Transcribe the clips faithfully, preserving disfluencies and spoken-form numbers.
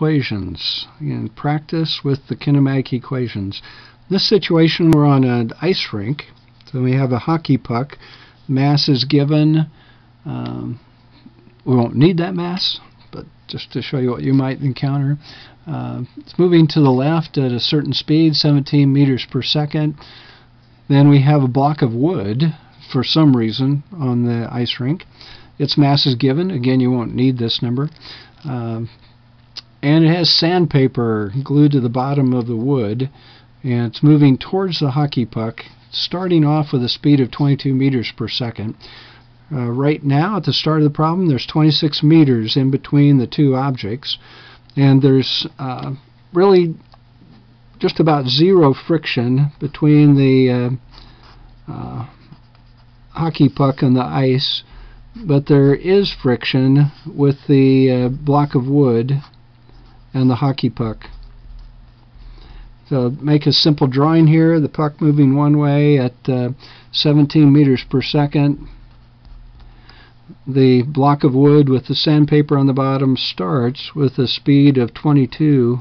equations. Again, practice with the kinematic equations. In this situation, we're on an ice rink. So we have a hockey puck. Mass is given. Um, we won't need that mass, but just to show you what you might encounter. Uh, it's moving to the left at a certain speed, seventeen meters per second. Then we have a block of wood, for some reason, on the ice rink. Its mass is given. Again, you won't need this number. Um, and it has sandpaper glued to the bottom of the wood, and it's moving towards the hockey puck, starting off with a speed of twenty-two meters per second. Uh, right now, at the start of the problem, there's twenty-six meters in between the two objects, and there's uh, really just about zero friction between the uh, uh, hockey puck and the ice, but there is friction with the uh, block of wood and the hockey puck. So make a simple drawing here, the puck moving one way at uh, seventeen meters per second. The block of wood with the sandpaper on the bottom starts with a speed of twenty-two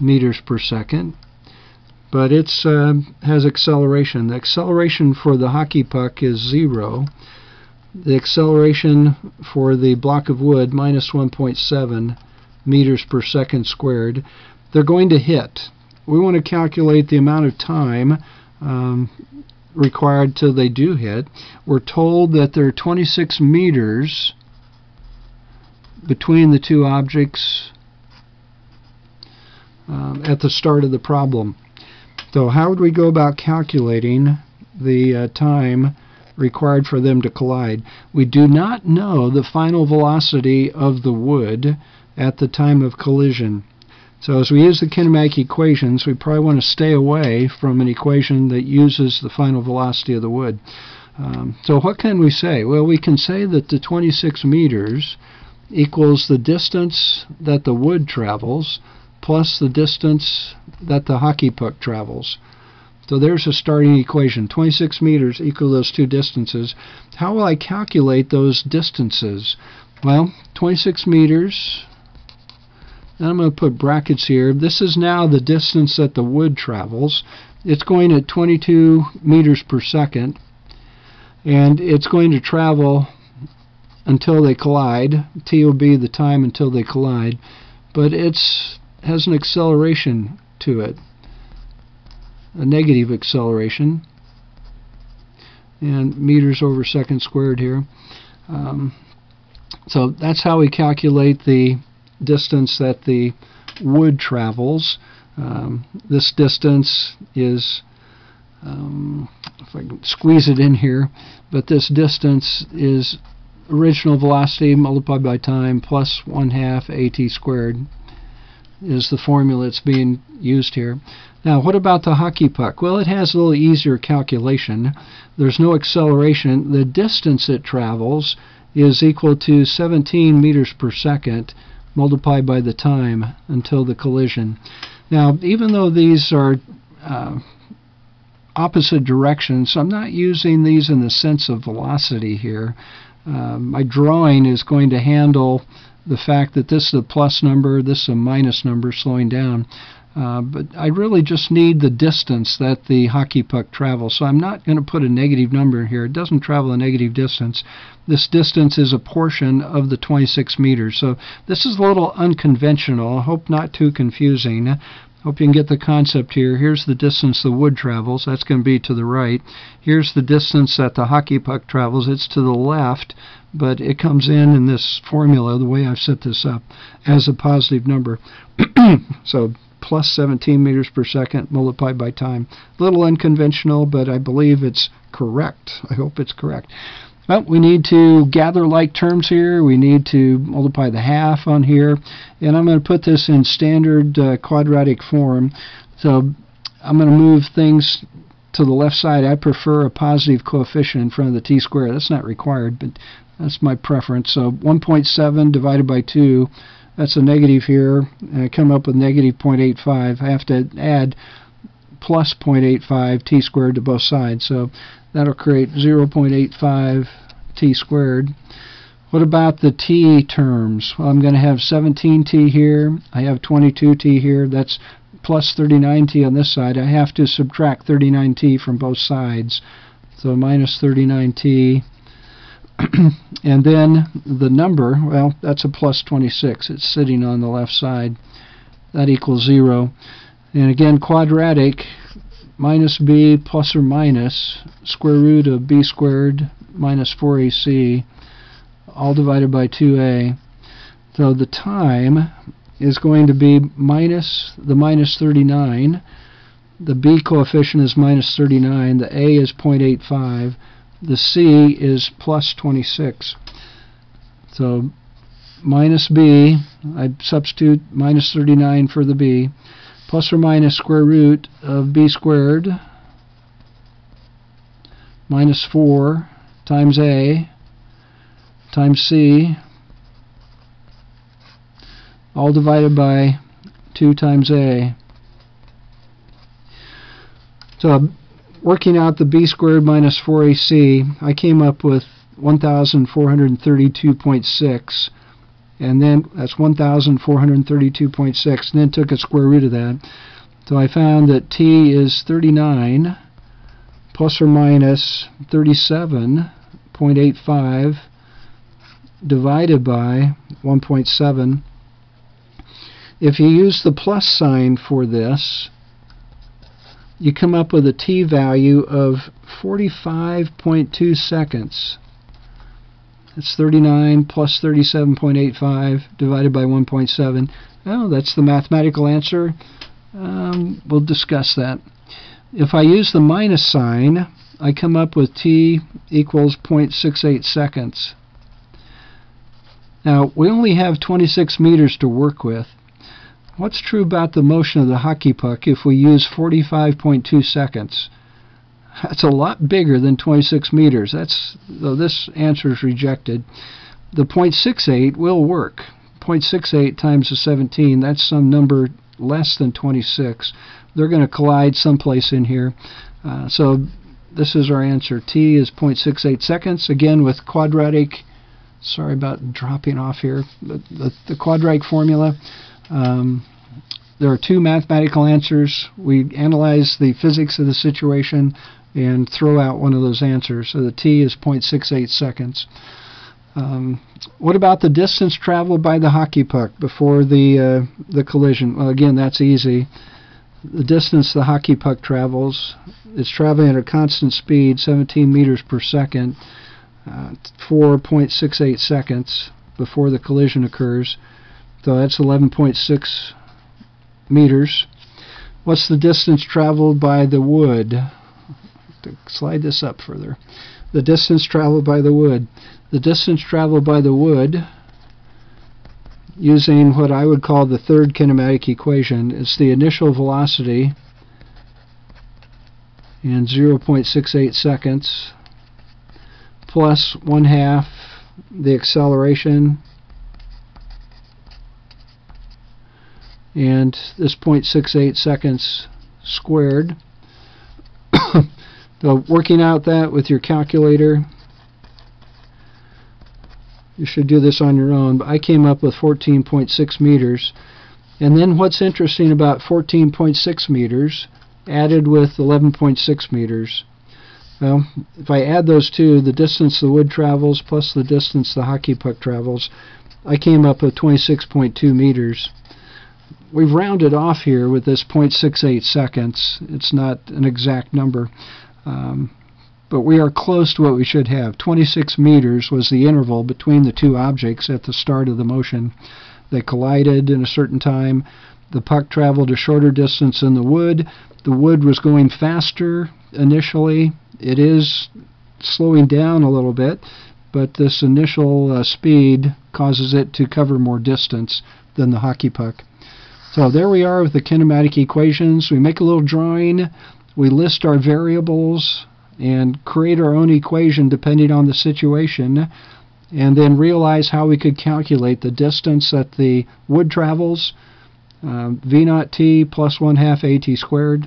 meters per second, but it uh, has acceleration. The acceleration for the hockey puck is zero. The acceleration for the block of wood, minus one point seven meters per second squared. They're going to hit. We want to calculate the amount of time um, required till they do hit. We're told that there are twenty-six meters between the two objects um, at the start of the problem. So how would we go about calculating the uh, time required for them to collide? We do not know the final velocity of the wood at the time of collision. So as we use the kinematic equations, we probably want to stay away from an equation that uses the final velocity of the wood. Um, so what can we say? Well, we can say that the twenty-six meters equals the distance that the wood travels plus the distance that the hockey puck travels. So there's a starting equation. twenty-six meters equal those two distances. How will I calculate those distances? Well, twenty-six meters... and I'm going to put brackets here. This is now the distance that the wood travels. It's going at twenty-two meters per second, and it's going to travel until they collide. T will be the time until they collide, but it has an acceleration to it, a negative acceleration, and meters over second squared here. Um, so that's how we calculate the distance that the wood travels. Um, this distance is, um, if I can squeeze it in here, but this distance is original velocity multiplied by time plus one half at squared is the formula that's being used here. Now, what about the hockey puck? Well, it has a little easier calculation. There's no acceleration. The distance it travels is equal to seventeen meters per second multiplied by the time until the collision. Now, even though these are uh, opposite directions, I'm not using these in the sense of velocity here. Uh, my drawing is going to handle the fact that this is a plus number, this is a minus number slowing down. Uh, but I really just need the distance that the hockey puck travels. So I'm not going to put a negative number here. It doesn't travel a negative distance. This distance is a portion of the twenty-six meters. So this is a little unconventional. I hope not too confusing. I hope you can get the concept here. Here's the distance the wood travels. That's going to be to the right. Here's the distance that the hockey puck travels. It's to the left, but it comes in in this formula, the way I've set this up, as a positive number. So plus seventeen meters per second multiplied by time. A little unconventional, but I believe it's correct. I hope it's correct. Well, we need to gather like terms here. We need to multiply the half on here. And I'm going to put this in standard uh, quadratic form. So I'm going to move things to the left side. I prefer a positive coefficient in front of the t-squared. That's not required, but that's my preference. So one point seven divided by two. That's a negative here, and I come up with negative zero point eight five. I have to add plus zero point eight five t squared to both sides, so that'll create zero point eight five t squared, What about the T terms? Well, I'm going to have seventeen T here. I have twenty-two T here. That's plus thirty-nine T on this side. I have to subtract thirty-nine T from both sides. So minus thirty-nine T. And then the number, well, that's a plus twenty-six. It's sitting on the left side. That equals zero. And again, quadratic, minus b plus or minus square root of b squared minus four A C, all divided by two A. So the time is going to be minus the minus thirty-nine. The b coefficient is minus thirty-nine. The a is zero point eight five. The c is plus twenty-six. So minus b, I substitute minus thirty-nine for the b, plus or minus square root of b squared minus four times a times c, all divided by two times a. So working out the b squared minus four A C, I came up with one thousand four hundred thirty-two point six, and then that's one thousand four hundred thirty-two point six, and then took a square root of that. So I found that t is thirty-nine plus or minus thirty-seven point eight five divided by one point seven. If you use the plus sign for this, you come up with a t value of forty-five point two seconds. That's thirty-nine plus thirty-seven point eight five divided by one point seven. Oh, that's the mathematical answer. Um, we'll discuss that. If I use the minus sign, I come up with t equals zero point six eight seconds. Now, we only have twenty-six meters to work with. What's true about the motion of the hockey puck if we use forty-five point two seconds? That's a lot bigger than twenty-six meters. That's, though this answer is rejected. The zero point six eight will work. zero point six eight times the seventeen, that's some number less than twenty-six. They're going to collide someplace in here. Uh, so this is our answer. T is zero point six eight seconds, again with quadratic. Sorry about dropping off here. The, the, the quadratic formula. Um, there are two mathematical answers. We analyze the physics of the situation and throw out one of those answers. So the t is zero point six eight seconds. Um, what about the distance traveled by the hockey puck before the uh, the collision? Well, again, that's easy. The distance the hockey puck travels, it's traveling at a constant speed, seventeen meters per second, uh, four point six eight seconds before the collision occurs. So that's eleven point six meters. What's the distance traveled by the wood? To slide this up further. The distance traveled by the wood. The distance traveled by the wood, using what I would call the third kinematic equation, is the initial velocity in zero point six eight seconds plus one half the acceleration. And this zero point six eight seconds squared. So working out that with your calculator, you should do this on your own, but I came up with fourteen point six meters. And then what's interesting about fourteen point six meters added with eleven point six meters? Well, if I add those two, the distance the wood travels plus the distance the hockey puck travels, I came up with twenty-six point two meters. We've rounded off here with this zero point six eight seconds. It's not an exact number, um, but we are close to what we should have. twenty-six meters was the interval between the two objects at the start of the motion. They collided in a certain time. The puck traveled a shorter distance than the wood. The wood was going faster initially. It is slowing down a little bit, but this initial uh, speed causes it to cover more distance than the hockey puck. So there we are with the kinematic equations. We make a little drawing, we list our variables, and create our own equation depending on the situation, and then realize how we could calculate the distance that the wood travels, um, v naught t plus one half at squared.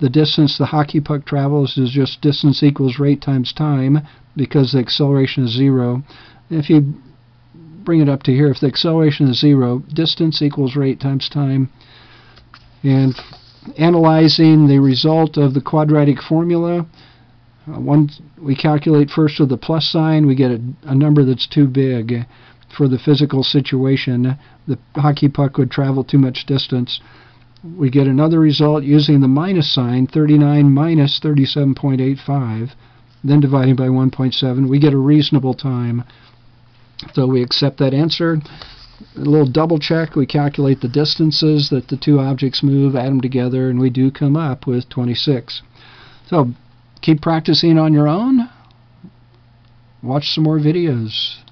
The distance the hockey puck travels is just distance equals rate times time, because the acceleration is zero. If you bring it up to here. If the acceleration is zero, distance equals rate times time. And analyzing the result of the quadratic formula, uh, one, we calculate first with the plus sign. We get a, a number that's too big for the physical situation. The hockey puck would travel too much distance. We get another result using the minus sign, thirty-nine minus thirty-seven point eight five, then dividing by one point seven. We get a reasonable time. So we accept that answer. A little double check, we calculate the distances that the two objects move, add them together, and we do come up with twenty-six. So keep practicing on your own. Watch some more videos.